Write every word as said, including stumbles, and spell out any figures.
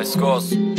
Let's go.